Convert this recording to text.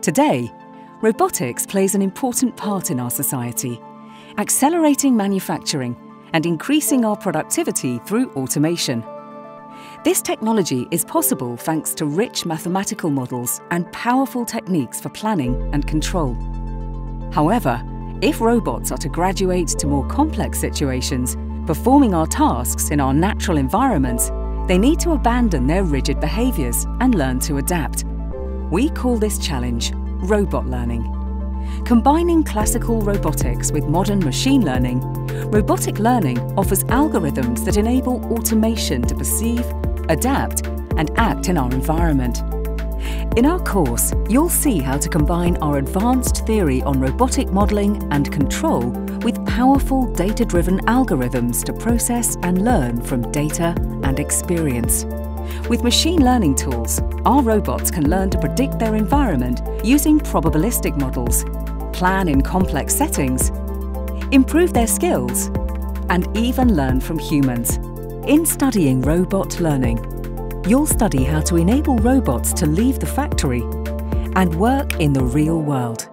Today, robotics plays an important part in our society, accelerating manufacturing and increasing our productivity through automation. This technology is possible thanks to rich mathematical models and powerful techniques for planning and control. However, if robots are to graduate to more complex situations, performing our tasks in our natural environments, they need to abandon their rigid behaviours and learn to adapt. We call this challenge robot learning. Combining classical robotics with modern machine learning, robotic learning offers algorithms that enable automation to perceive, adapt, and act in our environment. In our course, you'll see how to combine our advanced theory on robotic modelling and control with powerful data-driven algorithms to process and learn from data and experience. With machine learning tools, our robots can learn to predict their environment using probabilistic models, plan in complex settings, improve their skills, and even learn from humans. In studying robot learning, you'll study how to enable robots to leave the factory and work in the real world.